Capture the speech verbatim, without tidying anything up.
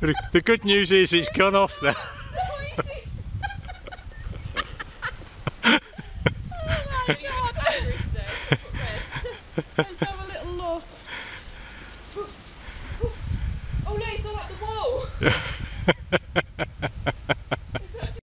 the, the good news is it's gone off now. Oh my God! Let's have a little look. Oh no, it's all at the wall.